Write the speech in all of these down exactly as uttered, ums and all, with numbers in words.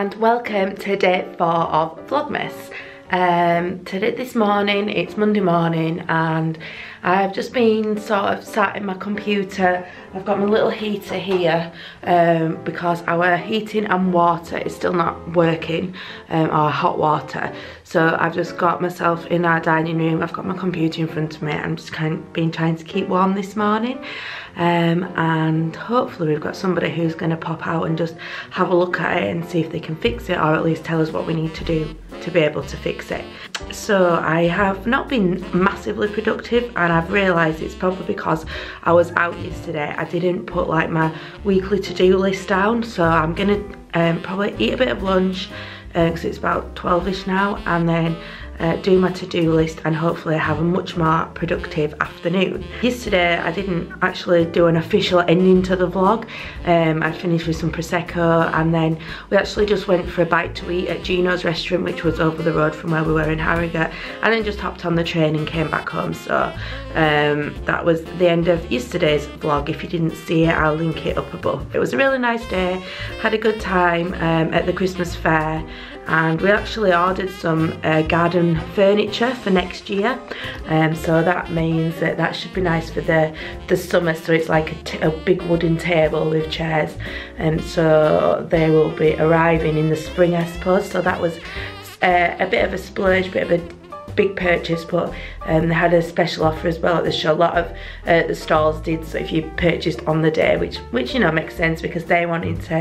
and welcome to day four of Vlogmas. Um, today, this morning, it's Monday morning and I've just been sort of sat in my computer. I've got my little heater here um, because our heating and water is still not working, um, our hot water. So I've just got myself in our dining room. I've got my computer in front of me. I'm just kind of been trying to keep warm this morning. Um, and hopefully we've got somebody who's going to pop out and just have a look at it and see if they can fix it, or at least tell us what we need to do to be able to fix it. So I have not been massively productive, and I've realised it's probably because I was out yesterday. I didn't put like my weekly to-do list down, so I'm gonna um, probably eat a bit of lunch because uh, it's about twelve-ish now, and then Uh, do my to-do list, and hopefully have a much more productive afternoon. Yesterday I didn't actually do an official ending to the vlog. um, I finished with some Prosecco, and then we actually just went for a bite to eat at Gino's restaurant, which was over the road from where we were in Harrogate, and then just hopped on the train and came back home. So um, that was the end of yesterday's vlog. If you didn't see it, I'll link it up above. It was a really nice day, had a good time um, at the Christmas fair, and we actually ordered some uh, garden furniture for next year, um, so that means that that should be nice for the, the summer. So it's like a, t a big wooden table with chairs, and um, so they will be arriving in the spring, I suppose. So that was uh, a bit of a splurge, bit of a big purchase, but um, they had a special offer as well at the show. A lot of uh, the stalls did, so if you purchased on the day, which which you know makes sense because they wanted to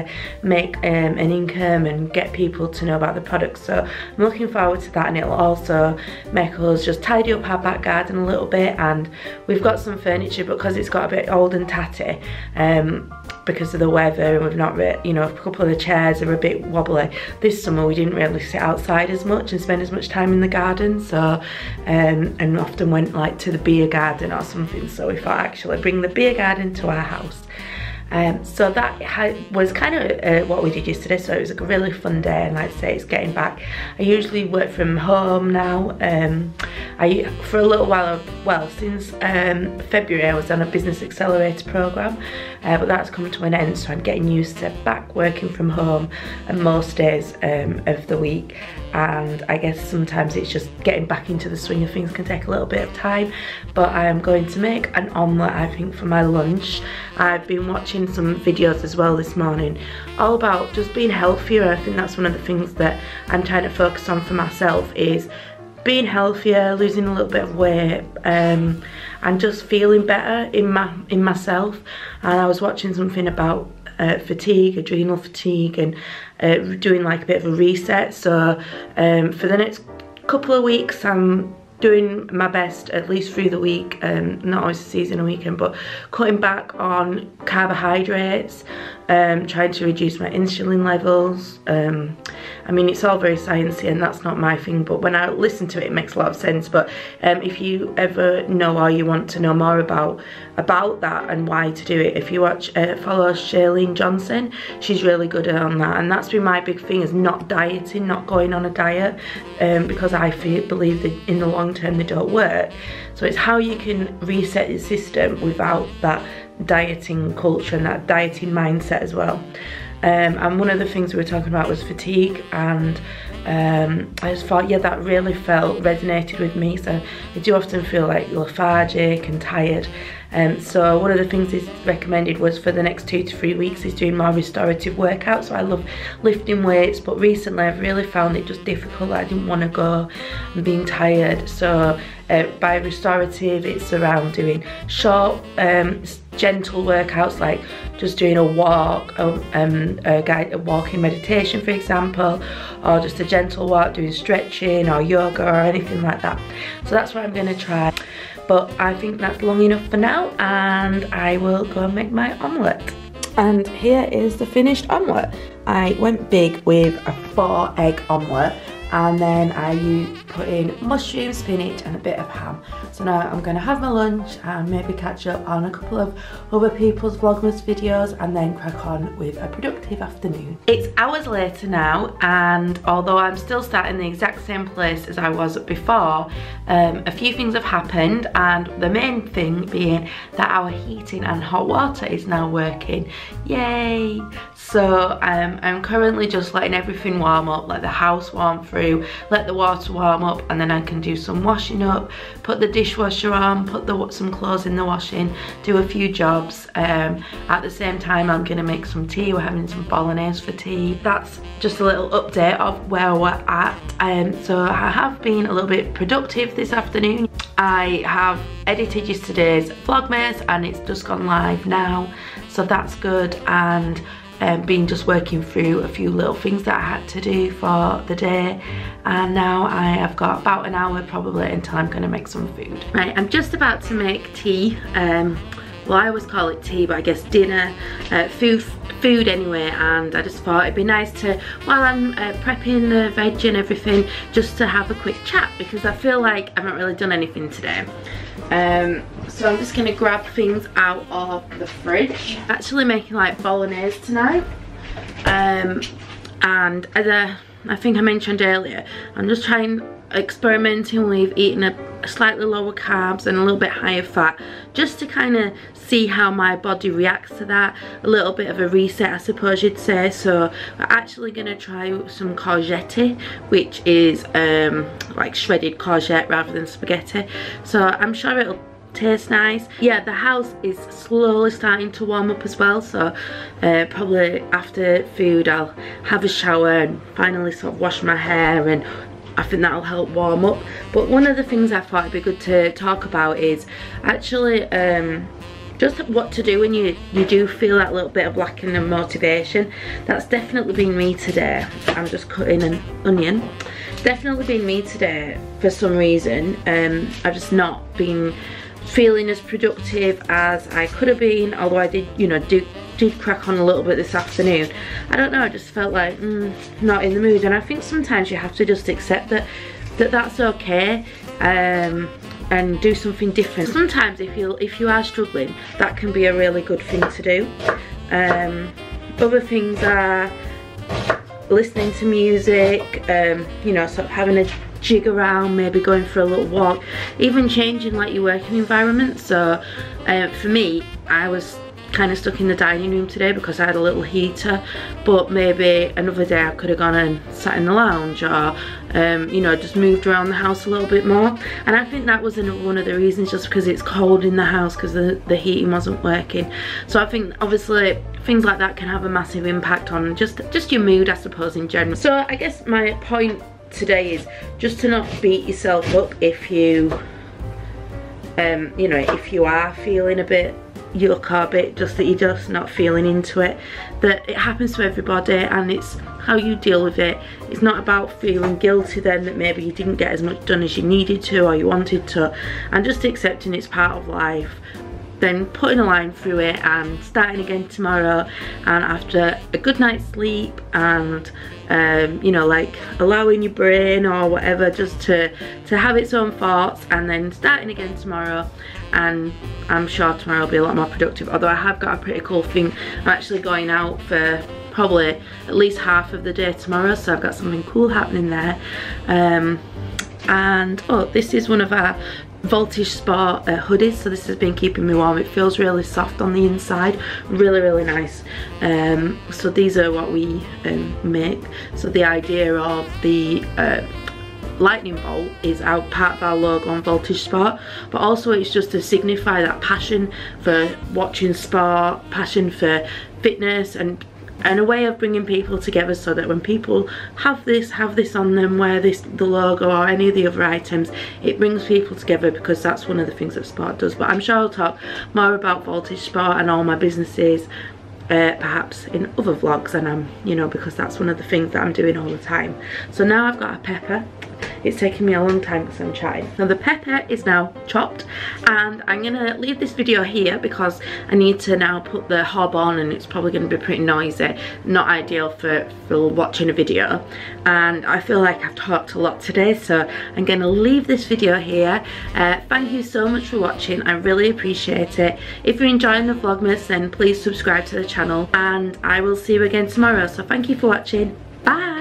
make um, an income and get people to know about the product. So I'm looking forward to that, and it'll also make us just tidy up our back garden a little bit. And we've got some furniture, but because it's got a bit old and tatty um, because of the weather, and we've not really, you know, a couple of the chairs are a bit wobbly. This summer we didn't really sit outside as much and spend as much time in the garden, so um, and often went like to the beer garden or something. So we thought, actually bring the beer garden to our house. Um, so that was kind of uh, what we did yesterday. So it was a really fun day, and like I say, it's getting back. I usually work from home now. Um, I for a little while, well, since um, February, I was on a business accelerator program, uh, but that's come to an end. So I'm getting used to back working from home, and most days um, of the week. And I guess sometimes it's just getting back into the swing of things can take a little bit of time. But I am going to make an omelette, I think, for my lunch. I've been watching some videos as well this morning all about just being healthier. I think that's one of the things that I'm trying to focus on for myself, is being healthier, losing a little bit of weight, um, and just feeling better in my in myself. And I was watching something about Uh, fatigue, adrenal fatigue, and uh, doing like a bit of a reset. So um, for the next couple of weeks I'm doing my best, at least through the week, um, not always the season or weekend, but cutting back on carbohydrates, um, trying to reduce my insulin levels. Um, I mean, it's all very sciencey and that's not my thing, but when I listen to it, it makes a lot of sense. But um, if you ever know, or you want to know more about about that and why to do it, if you watch, uh, follow Chalene Johnson, she's really good on that. And that's been my big thing, is not dieting, not going on a diet, um, because I feel, believe that in the long term they don't work. So it's how you can reset your system without that dieting culture and that dieting mindset as well. Um, and one of the things we were talking about was fatigue, and um, I just thought, yeah, that really felt resonated with me. So I do often feel like lethargic and tired. Um, so one of the things is recommended was for the next two to three weeks is doing more restorative workouts. So I love lifting weights, but recently I've really found it just difficult. I didn't want to go and being tired. So uh, by restorative, it's around doing short, um, gentle workouts, like just doing a walk, a, um, a, guide, a walking meditation, for example, or just a gentle walk, doing stretching or yoga or anything like that. So that's what I'm going to try. But I think that's long enough for now, and I will go and make my omelette. And here is the finished omelette. I went big with a four egg omelette, and then I used, put in mushroom, spinach and a bit of ham. So now I'm going to have my lunch and maybe catch up on a couple of other people's Vlogmas videos and then crack on with a productive afternoon. It's hours later now, and although I'm still sat in the exact same place as I was before, um, a few things have happened, and the main thing being that our heating and hot water is now working. Yay! So um, I'm currently just letting everything warm up, let the house warm through, let the water warm up, and then I can do some washing up, put the dishwasher on, put the, some clothes in the washing, do a few jobs. Um, at the same time I'm going to make some tea. We're having some bolognese for tea. That's just a little update of where we're at. Um, so I have been a little bit productive this afternoon. I have edited yesterday's Vlogmas and it's just gone live now, so that's good, and Um, been just working through a few little things that I had to do for the day, and now I have got about an hour probably until I'm going to make some food. Right, I'm just about to make tea. Um, well, I always call it tea, but I guess dinner, uh, food, food anyway, and I just thought it'd be nice to, while I'm uh, prepping the veg and everything, just to have a quick chat, because I feel like I haven't really done anything today. Um, so I'm just going to grab things out of the fridge. Actually making like bolognese tonight, um, and as I, I think I mentioned earlier, I'm just trying, experimenting with eating a slightly lower carbs and a little bit higher fat, just to kind of see how my body reacts to that. A little bit of a reset, I suppose you'd say. So we're actually going to try some courgette, which is um, like shredded courgette rather than spaghetti, so I'm sure it'll tastes nice. Yeah, the house is slowly starting to warm up as well, so uh, probably after food I'll have a shower and finally sort of wash my hair, and I think that'll help warm up. But one of the things I thought it'd be good to talk about is actually um, just what to do when you, you do feel that little bit of lacking of motivation. That's definitely been me today. I'm just cutting an onion. Definitely been me today for some reason. Um, I've just not been feeling as productive as I could have been, although I did, you know, do did crack on a little bit this afternoon. I don't know, I just felt like mm, not in the mood, and I think sometimes you have to just accept that that that's okay, um, and do something different. Sometimes if you if you are struggling, that can be a really good thing to do. Um, other things are listening to music, um, you know, sort of having a jig around, maybe going for a little walk, even changing like your working environment. So uh, for me, I was kind of stuck in the dining room today because I had a little heater, but maybe another day I could have gone and sat in the lounge, or um, you know, just moved around the house a little bit more. And I think that was one of the reasons, just because it's cold in the house because the, the heating wasn't working. So I think obviously things like that can have a massive impact on just just your mood, I suppose, in general. So I guess my point today is just to not beat yourself up if you um you know, if you are feeling a bit yuck or a bit, just that you're just not feeling into it, that it happens to everybody, and it's how you deal with it. It's not about feeling guilty then that maybe you didn't get as much done as you needed to or you wanted to, and just accepting it's part of life, then putting a line through it and starting again tomorrow, and after a good night's sleep, and um, you know, like allowing your brain or whatever just to to have its own thoughts, and then starting again tomorrow. And I'm sure tomorrow will be a lot more productive, although I have got a pretty cool thing. I'm actually going out for probably at least half of the day tomorrow, so I've got something cool happening there. Um, and oh, this is one of our Voltage Sport uh, hoodies, so this has been keeping me warm. It feels really soft on the inside, really really nice. Um, so these are what we um, make. So the idea of the uh, lightning bolt is our part of our logo on Voltage Sport, but also it's just to signify that passion for watching sport, passion for fitness, and and a way of bringing people together, so that when people have this have this on them, wear this, the logo or any of the other items, it brings people together, because that's one of the things that sport does. But I'm sure I'll talk more about Voltage Sport and all my businesses uh, perhaps in other vlogs, and I'm, you know, because that's one of the things that I'm doing all the time. So now I've got a pepper. It's taken me a long time because I'm chatting. Now the pepper is now chopped, and I'm gonna leave this video here because I need to now put the hob on, and it's probably gonna be pretty noisy, not ideal for, for watching a video. And I feel like I've talked a lot today, so I'm gonna leave this video here. Uh, thank you so much for watching, I really appreciate it. If you're enjoying the Vlogmas, then please subscribe to the channel, and I will see you again tomorrow. So thank you for watching, bye.